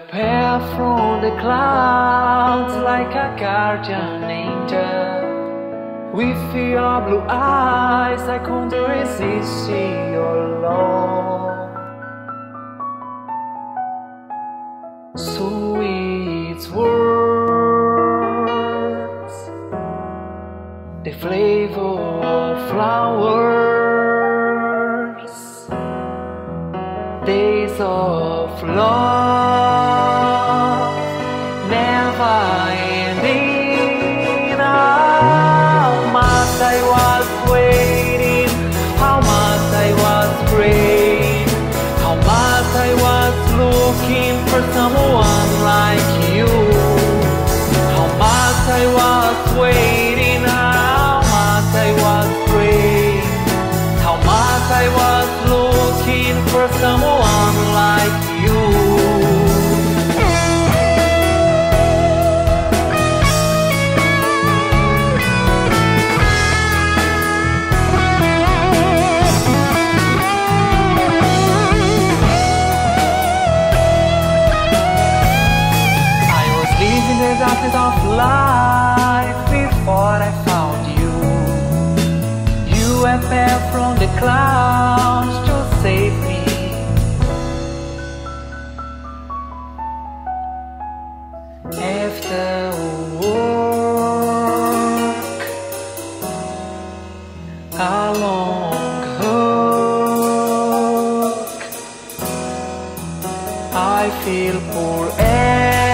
appear from the clouds like a guardian angel. With your blue eyes, I can't resist your love. Sweet words, the flavor of flowers, days of love, never ending. How much I was waiting, how much I was praying, how much I was looking for someone like you. How much I was waiting, how much I was praying, how much I was looking for someone like you. The darkness of life before I found you. You appeared from the clouds to save me. After work, a long hug, I feel forever.